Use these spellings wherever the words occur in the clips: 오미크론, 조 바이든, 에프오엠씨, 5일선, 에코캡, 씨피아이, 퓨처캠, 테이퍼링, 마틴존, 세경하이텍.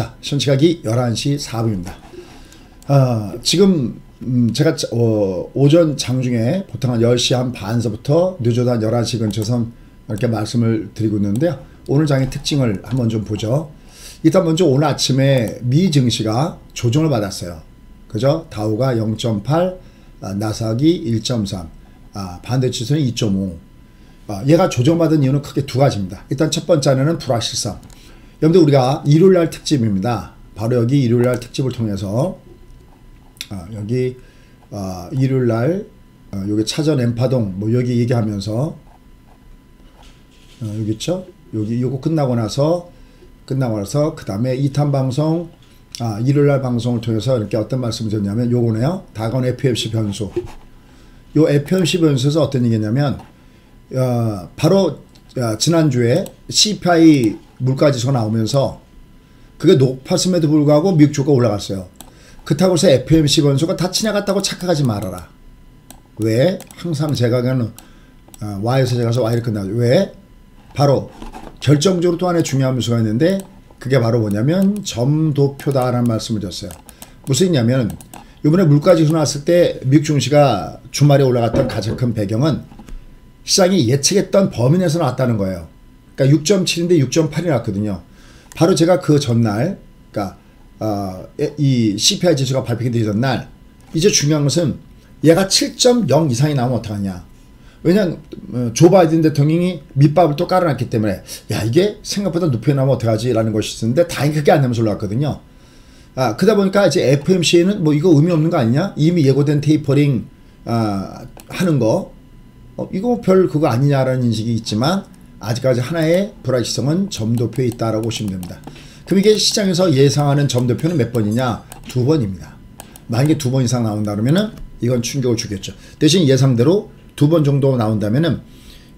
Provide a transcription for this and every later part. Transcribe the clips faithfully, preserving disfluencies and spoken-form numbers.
자, 현 시각이 열한 시 사 분입니다. 아, 지금 음, 제가 어, 오전 장중에 보통 한 열 시 한 반서부터 늦어도 한 열한 시 근처선 이렇게 말씀을 드리고 있는데요. 오늘 장의 특징을 한번 좀 보죠. 일단 먼저 오늘 아침에 미 증시가 조정을 받았어요. 그죠? 다우가 영 점 팔, 아, 나스닥이 일 점 삼, 아, 반대 지수는 이 점 오. 아, 얘가 조정받은 이유는 크게 두 가지입니다. 일단 첫 번째는 불확실성. 여러분들, 우리가 일요일날 특집입니다. 바로 여기 일요일날 특집을 통해서 아, 여기 아, 일요일날 아, 여기 차전 엠파동 뭐 여기 얘기하면서 아, 여기 있죠? 여기 요거 끝나고 나서 끝나고 나서 그 다음에 이 탄 방송 아, 일요일날 방송을 통해서 이렇게 어떤 말씀을 드렸냐면 요거네요. 다건 에프오엠씨 변수. 요 에프오엠씨 변수에서 어떤 얘기냐면 어, 바로 어, 지난주에 씨피아이 물가지수가 나오면서 그게 높았음에도 불구하고 미국 주가 올라갔어요. 그렇다고 해서 에프오엠씨 변수가 다 지나갔다고 착각하지 말아라. 왜? 항상 제가 그냥 어, Y에서 제가 가서 Y를 끝나죠. 왜? 바로 결정적으로 또 하나의 중요한 변수가 있는데 그게 바로 뭐냐면 점도표다라는 말씀을 드렸어요. 무슨 얘기냐면 이번에 물가지수 나왔을 때 미국 증시가 주말에 올라갔던 가장 큰 배경은 시장이 예측했던 범위 내에서 나왔다는 거예요. 그러니까 육 점 칠인데 육 점 팔이 나왔거든요. 바로 제가 그 전날, 그러니까 어, 이 씨피아이 지수가 발표되기 전날, 이제 중요한 것은 얘가 칠 점 영 이상이 나오면 어떡하냐. 왜냐면 조 바이든 대통령이 밑밥을 또 깔아놨기 때문에 야, 이게 생각보다 높이 나오면 어떡하지 라는 것이 있었는데 다행히 그게 안 나면서 올라왔거든요. 아, 그러다 보니까 이제 에프오엠씨는 뭐 이거 의미 없는 거 아니냐, 이미 예고된 테이퍼링 아, 하는 거 어, 이거 별 그거 아니냐라는 인식이 있지만 아직까지 하나의 불확실성은 점도표에 있다라고 보시면 됩니다. 그럼 이게 시장에서 예상하는 점도표는 몇 번이냐? 두 번입니다. 만약에 두 번 이상 나온다 그러면은 이건 충격을 주겠죠. 대신 예상대로 두 번 정도 나온다면은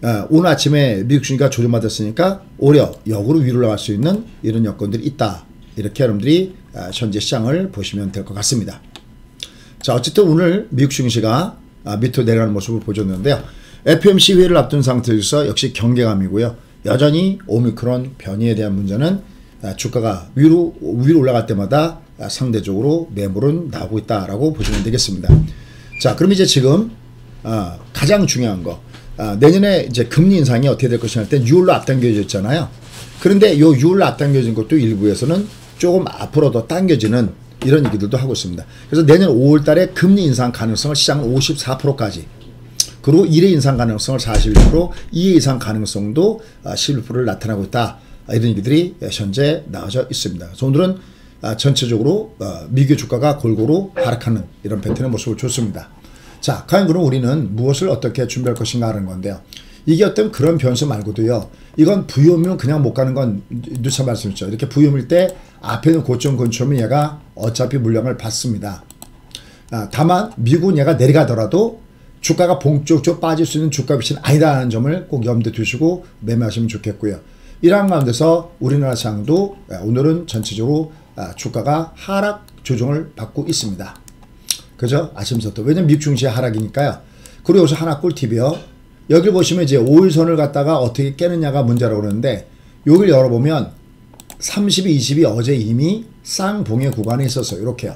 어, 오늘 아침에 미국 증시가 조정받았으니까 오히려 역으로 위로 올라갈 수 있는 이런 여건들이 있다. 이렇게 여러분들이 어, 현재 시장을 보시면 될 것 같습니다. 자, 어쨌든 오늘 미국 증시가 아, 밑으로 내려가는 모습을 보여줬는데요. 에프오엠씨 회의를 앞둔 상태에서 역시 경계감이고요. 여전히 오미크론 변이에 대한 문제는 주가가 위로 위로 올라갈 때마다 상대적으로 매물은 나오고 있다라고 보시면 되겠습니다. 자, 그럼 이제 지금 가장 중요한 거, 내년에 이제 금리 인상이 어떻게 될 것이냐 할 때 유월로 앞당겨졌잖아요. 그런데 요 유월로 앞당겨진 것도 일부에서는 조금 앞으로 더 당겨지는 이런 얘기들도 하고 있습니다. 그래서 내년 오월 달에 금리 인상 가능성을 시장은 오십사 퍼센트까지, 그리고 일회 인상 가능성을 사십일 퍼센트, 이회 이상 가능성도 십일 퍼센트를 나타나고 있다. 이런 얘기들이 현재 나와져 있습니다. 그래서 오늘은 전체적으로 미국 주가가 골고루 하락하는 이런 패턴의 모습을 줬습니다. 자, 과연 그럼 우리는 무엇을 어떻게 준비할 것인가 하는 건데요. 이게 어떤 그런 변수 말고도요. 이건 부유음은 그냥 못 가는 건 누차 말씀드렸죠. 이렇게 부유음일 때 앞에 있는 고점 근처면 얘가 어차피 물량을 받습니다. 다만 미국은 얘가 내려가더라도 주가가 본격적으로 빠질 수 있는 주가 비치는 아니다라는 점을 꼭 염두에 두시고 매매하시면 좋겠고요. 이러한 가운데서 우리나라 시장도 오늘은 전체적으로 주가가 하락 조정을 받고 있습니다. 그죠? 아침부터. 왜냐면 미국 증시의 하락이니까요. 그리고 여기서 하나 꿀팁이요. 여기를 보시면 이제 오일선을 갖다가 어떻게 깨느냐가 문제라고 그러는데, 여기를 열어보면 삼십이, 이십이 어제 이미 쌍봉의 구간에 있었어요. 이렇게요.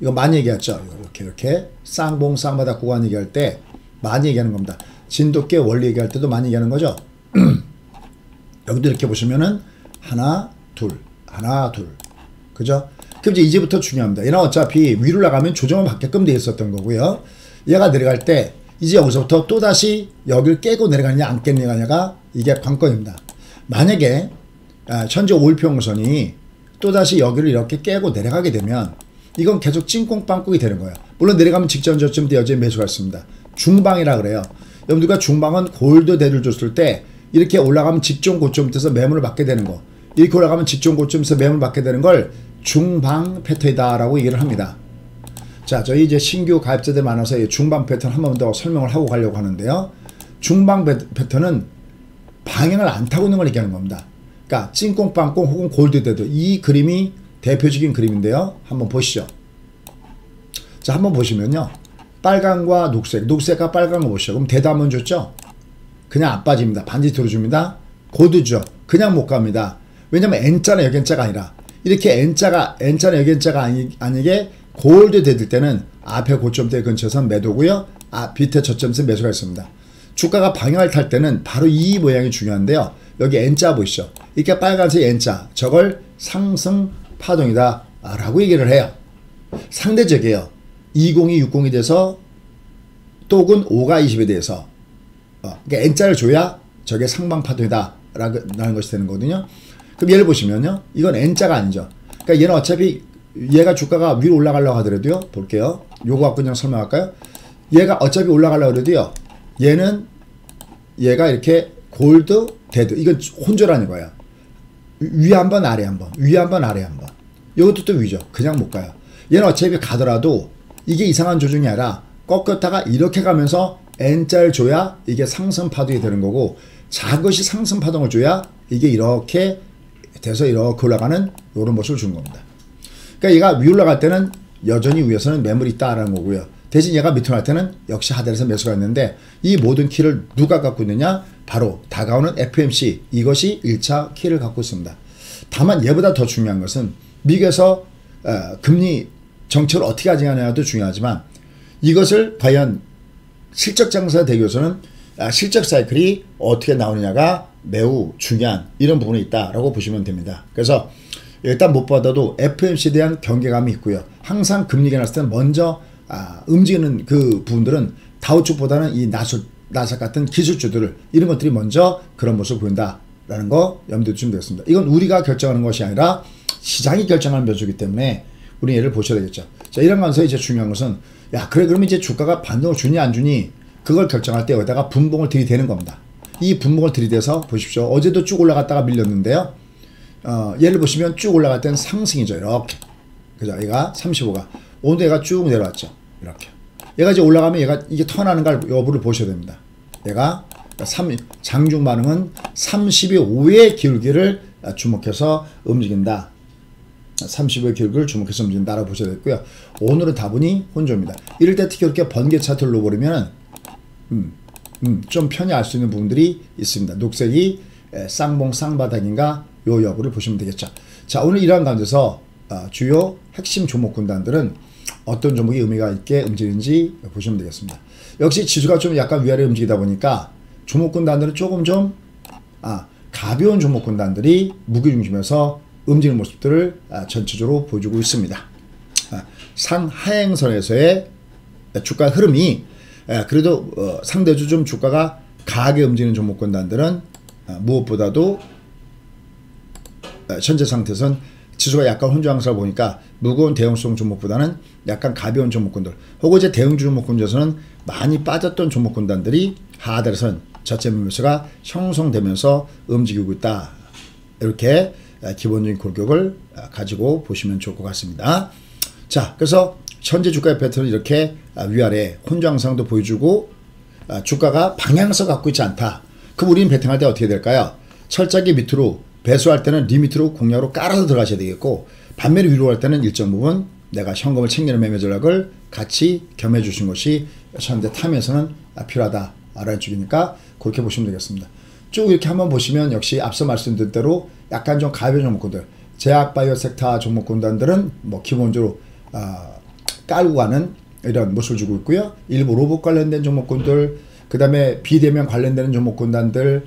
이거 많이 얘기했죠. 이렇게 이렇게 쌍봉 쌍바닥 구간 얘기할 때 많이 얘기하는 겁니다. 진돗개 원리 얘기할 때도 많이 얘기하는 거죠. 여기도 이렇게 보시면은 하나 둘 하나 둘, 그죠? 그럼 이제 이제부터 중요합니다. 얘는 어차피 위로 나가면 조정을 받게끔 되어 있었던 거고요. 얘가 내려갈 때 이제 여기서부터 또다시 여기를 깨고 내려가느냐 안 깨느냐가 이게 관건입니다. 만약에 현재 오일평선이 또다시 여기를 이렇게 깨고 내려가게 되면 이건 계속 찐꽁빵꾸이 되는 거예요. 물론 내려가면 직전 저점대 여전히 매수가 있습니다. 중방이라 그래요. 여러분들과 중방은 골드 대를 줬을 때 이렇게 올라가면 직전 고점에서 매물을 받게 되는 거, 이렇게 올라가면 직전 고점에서 매물을 받게 되는 걸 중방 패턴이다라고 얘기를 합니다. 자, 저희 이제 신규 가입자들 많아서 이 중방 패턴 한 번 더 설명을 하고 가려고 하는데요. 중방 패턴은 방향을 안 타고 있는 걸 얘기하는 겁니다. 그러니까 찐꽁빵꽁 혹은 골드 대들, 이 그림이 대표적인 그림인데요. 한번 보시죠. 자, 한번 보시면요. 빨강과 녹색, 녹색과 빨강을 보시죠. 그럼 대도 한번 줬죠? 그냥 안 빠집니다. 반드시 들어줍니다. 고드죠. 그냥 못 갑니다. 왜냐면 N자는 여기 N자가 아니라 이렇게 N자가 N자는 여기 N자가 아니, 아니게 골드 되들 때는 앞에 고점대 근처선 매도고요, 아, 밑에 저점선 매수가 있습니다. 주가가 방향을 탈 때는 바로 이 모양이 중요한데요, 여기 N자 보이시죠? 이렇게 빨간색 N자, 저걸 상승 파동이다 라고 얘기를 해요. 상대적이에요. 이십이, 육십이 돼서 또는 오가 이십에 대해서 어, 그러니까 N자를 줘야 저게 상방 파동이다 라는 것이 되는 거거든요. 그럼 얘를 보시면요, 이건 N자가 아니죠. 그러니까 얘는 어차피 얘가 주가가 위로 올라가려고 하더라도요, 볼게요. 요거 갖고 그냥 설명할까요? 얘가 어차피 올라가려고 해도요, 얘는 얘가 이렇게 골드, 데드, 이건 혼조라는 거야. 위에 한번 아래 한번, 위에 한번 아래 한번. 이것도 또 위죠. 그냥 못 가요. 얘는 어차피 가더라도 이게 이상한 조정이 아니라 꺾였다가 이렇게 가면서 N자를 줘야 이게 상승 파동이 되는 거고, 작것이 상승 파동을 줘야 이게 이렇게 돼서 이렇게 올라가는 이런 모습을 준 겁니다. 그러니까 얘가 위 올라갈 때는 여전히 위에서는 매물이 있다라는 거고요. 대신 얘가 밑으로 갈 때는 역시 하단에서 매수가 있는데, 이 모든 키를 누가 갖고 있느냐? 바로 다가오는 에프엠씨, 이것이 일 차 키를 갖고 있습니다. 다만 얘보다 더 중요한 것은 미국에서 어, 금리 정책을 어떻게 하느냐도 중요하지만, 이것을 과연 실적 장사 되기 위해서는 아, 실적 사이클이 어떻게 나오느냐가 매우 중요한 이런 부분이 있다라고 보시면 됩니다. 그래서 일단 무엇보다도 에프엠씨에 대한 경계감이 있고요. 항상 금리가 났을 때는 먼저 아, 움직이는 그 부분들은 다우축보다는 이 나수, 나삭 같은 기술주들을, 이런 것들이 먼저 그런 모습을 보인다라는 거 염두에 두시면 되겠습니다. 이건 우리가 결정하는 것이 아니라 시장이 결정하는 변수이기 때문에 우리 얘를 보셔야 되겠죠. 자, 이런 면서 이제 중요한 것은, 야 그래 그러면 이제 주가가 반등을 주니 안 주니 그걸 결정할 때 여기다가 분봉을 들이대는 겁니다. 이 분봉을 들이대서 보십시오. 어제도 쭉 올라갔다가 밀렸는데요. 어, 얘를 보시면 쭉 올라갈 때는 상승이죠. 이렇게. 그죠? 얘가 삼십오가. 오늘도 얘가 쭉 내려왔죠. 이렇게. 얘가 이제 올라가면 얘가 이게 턴하는가 여부를 보셔야 됩니다. 얘가 삼, 장중 반응은 삼십이 오의 기울기를 주목해서 움직인다. 삼십오의 기울기를 주목해서 움직인다라고 보셔야 되겠고요. 오늘은 다분히 혼조입니다. 이럴 때 특히 이렇게 번개 차트를 놓아버리면 음, 음, 좀 편히 알 수 있는 부분들이 있습니다. 녹색이 에, 쌍봉 쌍바닥인가 요 여부를 보시면 되겠죠. 자, 오늘 이러한 가운데서 어, 주요 핵심 종목 군단들은 어떤 종목이 의미가 있게 움직이는지 보시면 되겠습니다. 역시 지수가 좀 약간 위아래 움직이다 보니까 종목 군단들은 조금 좀 아, 가벼운 종목 군단들이 무게중심에서 움직이는 모습들을 아, 전체적으로 보여주고 있습니다. 아, 상하행선에서의 주가 흐름이 예, 그래도 어, 상대주 좀 주가가 강하게 움직이는 종목군단들은 어, 무엇보다도 어, 현재 상태에선 지수가 약간 혼조항상을 보니까 무거운 대형성 종목보다는 약간 가벼운 종목군들, 혹은 이제 대형주 종목군에서는 많이 빠졌던 종목군단들이 하단에선 자체 매수가 형성되면서 움직이고 있다. 이렇게 어, 기본적인 골격을 어, 가지고 보시면 좋을 것 같습니다. 자, 그래서 현재 주가의 패턴은 이렇게 위아래 혼조 양상도 보여주고 주가가 방향성 갖고 있지 않다. 그럼 우리는 베팅할 때 어떻게 될까요? 철저하게 밑으로 배수할 때는 리미트로 공략으로 깔아서 들어가셔야 되겠고, 반면에 위로 갈 때는 일정 부분 내가 현금을 챙기는 매매 전략을 같이 겸해 주신 것이 현재 탐에서는 필요하다라는 쪽이니까 그렇게 보시면 되겠습니다. 쭉 이렇게 한번 보시면 역시 앞서 말씀드린 대로 약간 좀 가벼운 종목군들, 제약바이오 섹터 종목군단들은 뭐 기본적으로 어, 깔고 가는 이런 모습을 주고 있고요. 일부 로봇 관련된 종목군들, 그 다음에 비대면 관련되는 종목군단들,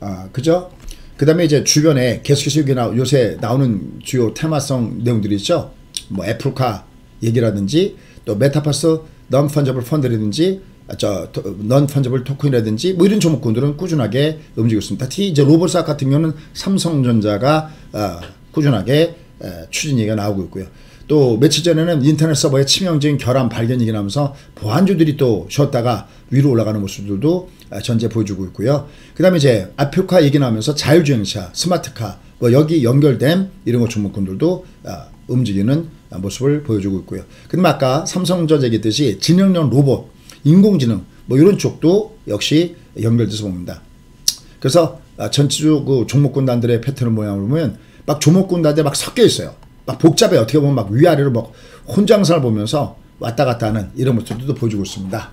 아, 그죠? 그 다음에 이제 주변에 계속해서 나오, 요새 나오는 주요 테마성 내용들이 있죠. 뭐 애플카 얘기라든지, 또 메타버스 non-fungible 펀드라든지, 저 non-fungible 토큰이라든지, 뭐 이런 종목군들은 꾸준하게 움직이고 있습니다. 특히 이제 로봇사 같은 경우는 삼성전자가 아, 꾸준하게 에, 추진 얘기가 나오고 있고요. 또 며칠 전에는 인터넷 서버의 치명적인 결함 발견 얘기 나면서 보안주들이 또 쉬었다가 위로 올라가는 모습들도 전제 보여주고 있고요. 그 다음에 이제 아플카 얘기 나면서 자율주행차, 스마트카, 뭐 여기 연결된 이런 것 종목군들도 움직이는 모습을 보여주고 있고요. 그럼 아까 삼성전자 얘기했듯이 지능형 로봇, 인공지능 뭐 이런 쪽도 역시 연결돼서 봅니다. 그래서 전체적 그 종목군단들의 패턴 모양을 보면 막 종목군단들이 막 섞여 있어요. 막 복잡해. 어떻게 보면 막 위아래로 막 혼장상을 보면서 왔다 갔다 하는 이런 모습들도 보여주고 있습니다.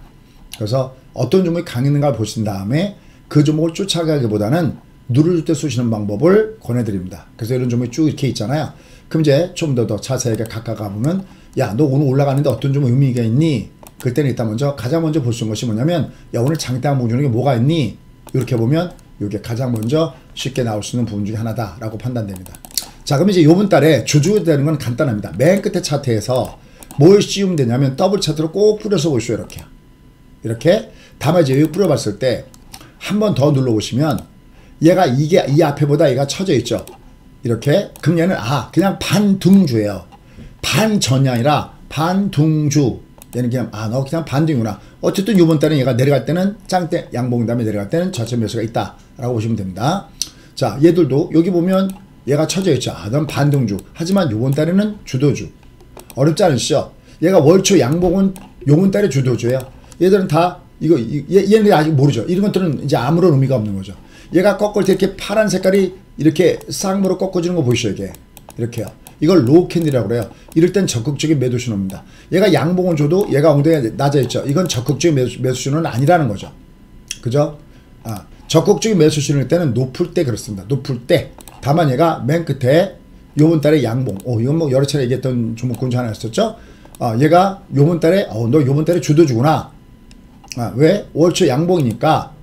그래서 어떤 종목이 강했는가를 보신 다음에 그 종목을 쫓아가기보다는 누를 때 쏘시는 방법을 권해드립니다. 그래서 이런 종목이 쭉 이렇게 있잖아요. 그럼 이제 좀 더 더 자세하게 가까가 보면, 야, 너 오늘 올라가는데 어떤 좀 의미가 있니? 그럴 때는 일단 먼저 가장 먼저 볼 수 있는 것이 뭐냐면, 야, 오늘 장대한 부분 중에 뭐가 있니? 이렇게 보면 이게 가장 먼저 쉽게 나올 수 있는 부분 중에 하나다라고 판단됩니다. 자, 그럼 이제 요번 달에 조주되는 건 간단합니다. 맨 끝에 차트에서 뭘 씌우면 되냐면 더블 차트로 꼭 뿌려서 보시오. 이렇게 이렇게 다만 이제 여기 뿌려봤을 때 한 번 더 눌러보시면 얘가 이게 이 앞에 보다 얘가 처져 있죠. 이렇게. 그럼 얘는 아 그냥 반등주예요. 반전이 아니라 반등주. 얘는 그냥 아 너 그냥 반등이구나. 어쨌든 요번 달은 얘가 내려갈 때는 짱대 양봉 다음에 내려갈 때는 저점 매수가 있다 라고 보시면 됩니다. 자, 얘들도 여기 보면 얘가 처져 있죠. 아, 넌 반등주. 하지만 요번 달에는 주도주. 어렵지 않으시죠? 얘가 월초 양봉은 요번 달에 주도주예요. 얘들은 다 이거 얘, 얘는 아직 모르죠. 이런 것들은 이제 아무런 의미가 없는 거죠. 얘가 꺾을 때 이렇게 파란 색깔이 이렇게 쌍으로 꺾어지는 거 보이시죠? 이게 이렇게요. 이걸 로우 캔들이라고 그래요. 이럴 땐 적극적인 매도 신호입니다. 얘가 양봉을 줘도 얘가 엉덩이가 낮아있죠. 이건 적극적인 매수, 매수 신호는 아니라는 거죠. 그죠? 아, 적극적인 매수 신호일 때는 높을 때 그렇습니다. 높을 때. 다만 얘가 맨 끝에 요번 달에 양봉. 오, 이건 뭐 여러 차례 얘기했던 종목군 중 하나였었죠. 아, 얘가 요번 달에 어, 너 요번 달에 주도주구나. 아, 왜? 월초 양봉이니까.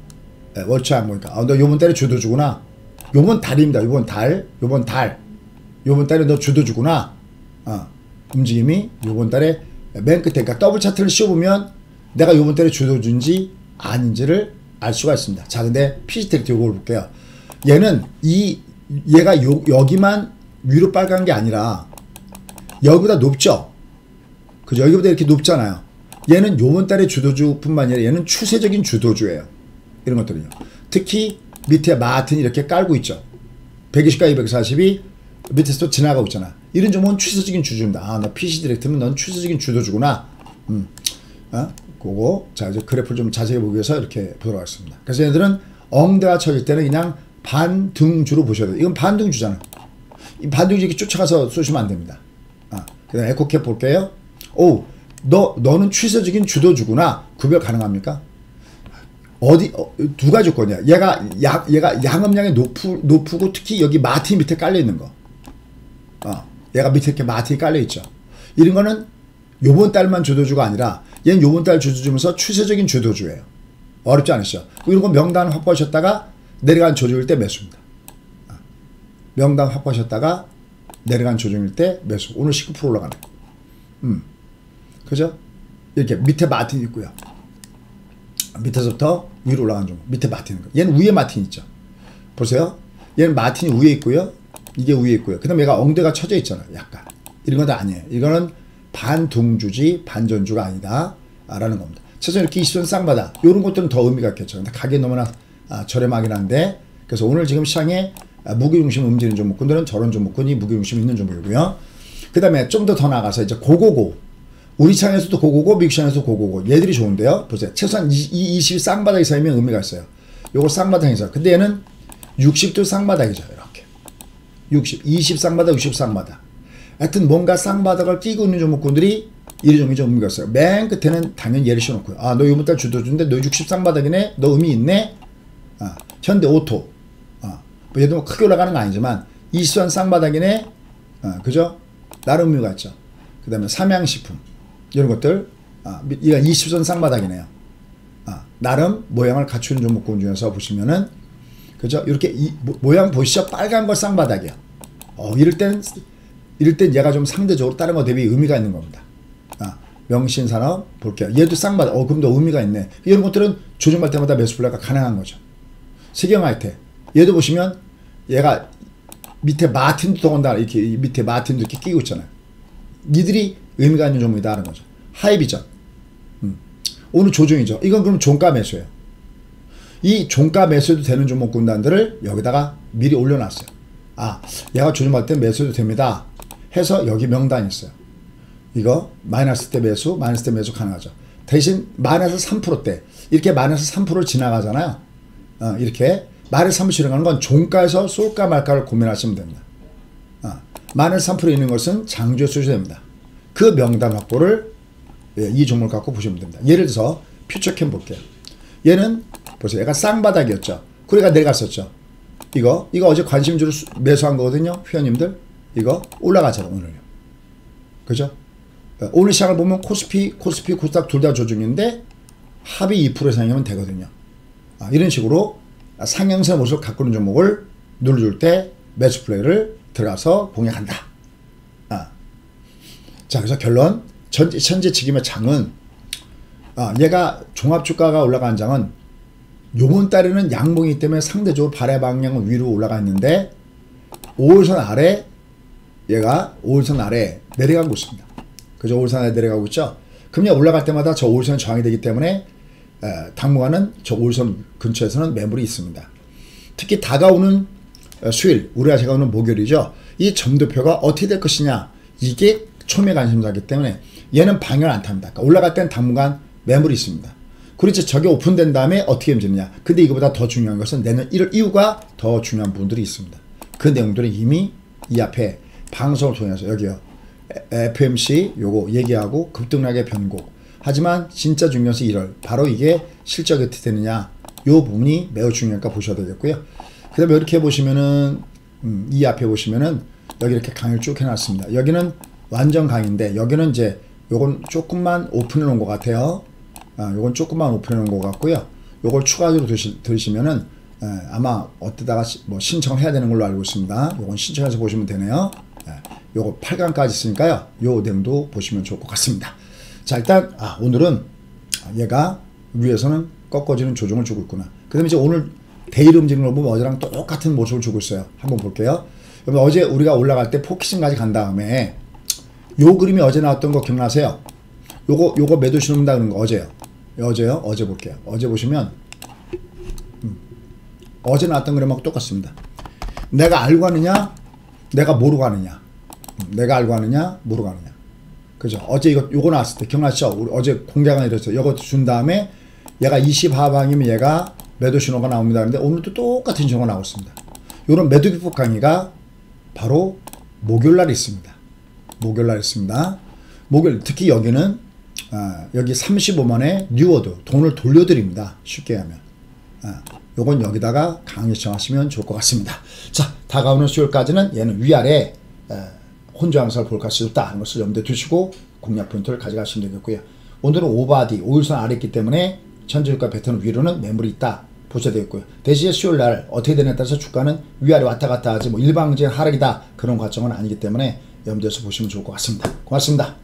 네, 월초 양봉이니까. 아, 너 요번 달에 주도주구나. 요번 달입니다. 요번 달. 요번 달. 요번 달에 너 주도주구나. 어, 움직임이 요번 달에 맨 끝에, 그러니까 더블 차트를 씌워보면 내가 요번 달에 주도주인지 아닌지를 알 수가 있습니다. 자, 근데 피지텍트 요걸 볼게요. 얘는 이 얘가 요, 여기만 위로 빨간 게 아니라 여기보다 높죠. 그죠? 여기보다 이렇게 높잖아요. 얘는 요번 달에 주도주뿐만 아니라 얘는 추세적인 주도주예요. 이런 것들은요. 특히 밑에 마틴 이렇게 깔고 있죠. 백이십과 이백사십이 밑에서 또 지나가고 있잖아. 이런 종목은 추세적인 주주입니다. 아, 나 피씨 디렉트면 넌 추세적인 주도주구나. 음, 어? 그거. 자, 이제 그래프를 좀 자세히 보기 위해서 이렇게 보도록 하겠습니다. 그래서 얘들은 엉대가 쳐질 때는 그냥 반등주로 보셔야 돼요. 이건 반등주잖아. 이 반등주 이렇게 쫓아가서 쏘시면 안 됩니다. 아, 그다음 에코캡 볼게요. 오, 너, 너는 추세적인 주도주구나. 구별 가능합니까? 어디, 어, 두 가지 거냐. 얘가, 야, 얘가 양음량이 높으, 높고 특히 여기 마틴 밑에 깔려있는 거. 어, 얘가 밑에 이렇게 마틴이 깔려있죠. 이런 거는 요번 달만 주도주가 아니라 얘는 요번 달 주도주면서 추세적인 주도주예요. 어렵지 않으시죠? 이런 거 명단 확보하셨다가 내려간 조정일 때 매수입니다. 어, 명단 확보하셨다가 내려간 조정일 때 매수. 오늘 십구 퍼센트 올라가네. 음, 그죠? 이렇게 밑에 마틴이 있고요. 밑에서부터 위로 올라간 종목. 밑에 마틴인 거. 얘는 위에 마틴 있죠. 보세요. 얘는 마틴이 위에 있고요. 이게 위에 있고요. 그 다음에 얘가 엉대가 쳐져 있잖아요. 약간. 이런 건 아니에요. 이거는 반동주지 반전주가 아니다 라는 겁니다. 최소 이렇게 이십 선 쌍바다 이런 것들은 더 의미가 있겠죠. 근데 가격이 너무나 아, 저렴하긴 한데, 그래서 오늘 지금 시장에 아, 무게중심 움직이는 종목군들은 저런 종목군이 무게중심 있는 종목이고요. 그 다음에 좀 더 더 나가서 이제 고고고, 우리 시장에서도 고고고, 미국 시장에서도 고고고, 얘들이 좋은데요. 보세요. 최소한 이 이십 쌍바닥 이상이면 의미가 있어요. 요거 쌍바닥에서. 근데 얘는 육십도 쌍바닥이죠. 육십, 이십 쌍바닥, 육십 쌍바닥. 하여튼 뭔가 쌍바닥을 끼고 있는 종목군들이 이런 종목이 좀 의미가 있어요. 맨 끝에는 당연히 얘를 씌워놓고요. 아, 너 이번 달 주도주인데 너 육십 쌍바닥이네? 너 의미 있네? 아, 현대 오토. 아, 뭐 얘도 뭐 크게 올라가는 건 아니지만 이십 선 쌍바닥이네? 아, 그죠? 나름 의미가 있죠. 그 다음에 삼양식품. 이런 것들. 아, 얘가 이십 선 쌍바닥이네요. 아, 나름 모양을 갖추는 종목군 중에서 보시면은 그죠? 이렇게 이, 모, 모양 보시죠? 빨간 거 쌍바닥이야. 어, 이럴 땐, 이럴 땐 얘가 좀 상대적으로 다른 거 대비 의미가 있는 겁니다. 아, 명신산업 볼게요. 얘도 쌍바닥. 어, 그럼 더 의미가 있네. 이런 것들은 조정할 때마다 매수 분할가 가능한 거죠. 세경하이텍. 얘도 보시면 얘가 밑에 마틴도 더군다 이렇게 밑에 마틴도 이렇게 끼고 있잖아요. 니들이 의미가 있는 종목이다 하는 거죠. 하이비전. 음. 오늘 조정이죠. 이건 그럼 종가 매수예요. 이 종가 매수도 되는 종목군단들을 여기다가 미리 올려놨어요. 아, 얘가 조정할 때 매수도 됩니다 해서 여기 명단이 있어요. 이거 마이너스 때 매수, 마이너스 때 매수 가능하죠. 대신 마이너스 삼 퍼센트 때 이렇게 마이너스 삼 퍼센트를 지나가잖아요. 어, 이렇게 마이너스 삼 퍼센트 지나가는 건 종가에서 쏠까 말까를 고민하시면 됩니다. 어, 마이너스 삼 퍼센트 있는 것은 장주에 쏘셔야 됩니다. 그 명단 확보를 예, 이 종목을 갖고 보시면 됩니다. 예를 들어서 퓨처캠 볼게요. 얘는 보세요. 얘가 쌍바닥이었죠. 그러니까 내려갔었죠. 이거 이거 어제 관심주로 매수한 거거든요. 회원님들. 이거 올라가잖아 오늘. 그죠? 오늘 시장을 보면 코스피, 코스피, 코스닥 둘 다 조정인데 합이 이 퍼센트 상향하면 되거든요. 아, 이런 식으로 상향세 모습을 가꾸는 종목을 눌러줄 때 매수 플레이를 들어가서 공략한다. 아. 자, 그래서 결론, 전지, 현재 지금의 장은 아, 얘가 종합주가가 올라간 장은 요번 달에는 양봉이기 때문에 상대적으로 발의 방향은 위로 올라가 있는데 오일선 아래 얘가 오일선 아래 내려가고 있습니다. 그죠? 오일선 아래 내려가고 있죠? 금리가 올라갈 때마다 저 오일선 저항이 되기 때문에 에, 당분간은 저 오일선 근처에서는 매물이 있습니다. 특히 다가오는 에, 수일, 우리가 제가 오는 목요일이죠. 이 점도표가 어떻게 될 것이냐, 이게 초미의 관심사이기 때문에 얘는 방향을 안 탑니다. 그러니까 올라갈 때는 당분간 매물이 있습니다. 그렇지, 저게 오픈된 다음에 어떻게 움직이냐. 근데 이거보다 더 중요한 것은 내년 일월 이후가 더 중요한 부분들이 있습니다. 그 내용들은 이미 이 앞에 방송을 통해서 여기요 에프엠씨 요거 얘기하고 급등락의 변곡, 하지만 진짜 중요한 것은 일월 바로 이게 실적이 어떻게 되느냐, 요 부분이 매우 중요하니까 보셔야 되겠고요. 그 다음에 이렇게 보시면은 음, 이 앞에 보시면은 여기 이렇게 강의를 쭉 해놨습니다. 여기는 완전 강의인데 여기는 이제 요건 조금만 오픈해 놓은 것 같아요. 아, 요건 조금만 오픈해 놓은 것 같고요. 요걸 추가적으로 들으시, 들으시면은 에, 아마 어디다가 시, 뭐 신청을 해야 되는 걸로 알고 있습니다. 요건 신청해서 보시면 되네요. 에, 요거 팔 강까지 있으니까요. 요 내용도 보시면 좋을 것 같습니다. 자, 일단 아, 오늘은 얘가 위에서는 꺾어지는 조정을 주고 있구나. 그 다음에 이제 오늘 데일 움직임을 보면 어제랑 똑같은 모습을 주고 있어요. 한번 볼게요. 그럼 어제 우리가 올라갈 때 포키싱까지 간 다음에 요 그림이 어제 나왔던 거 기억나세요? 요거 요거 매도 신호입니다 그런 거 어제요. 어제요? 어제 볼게요. 어제 보시면 음, 어제 나왔던 그림하고 똑같습니다. 내가 알고 하느냐? 내가 모르고 하느냐? 음, 내가 알고 하느냐? 모르고 하느냐? 그죠? 어제 이거 요거 나왔을 때 기억나시죠? 우리 어제 공략은 이랬어요. 요거 준 다음에 얘가 이십 하방이면 얘가 매도 신호가 나옵니다. 근데 오늘도 똑같은 신호가 나오고 있습니다. 요런 매도 기법 강의가 바로 목요일날 있습니다. 목요일날 있습니다. 목요일 특히 여기는 아, 여기 삼십오만의 뉴워드 돈을 돌려드립니다. 쉽게 하면 아, 요건 여기다가 강의 시청하시면 좋을 것 같습니다. 자, 다가오는 수요일까지는 얘는 위아래 혼조 양상을 볼 가치도 있다 하는 것을 염두에 두시고 공략 포인트를 가져가시면 되겠고요. 오늘은 오바디 오일선 아래 있기 때문에 전지주가 패턴 위로는 매물이 있다 보셔야 되겠고요. 대신에 수요일날 어떻게 되냐에 따라서 주가는 위아래 왔다갔다 하지 뭐 일방적인 하락이다 그런 과정은 아니기 때문에 염두에서 보시면 좋을 것 같습니다. 고맙습니다.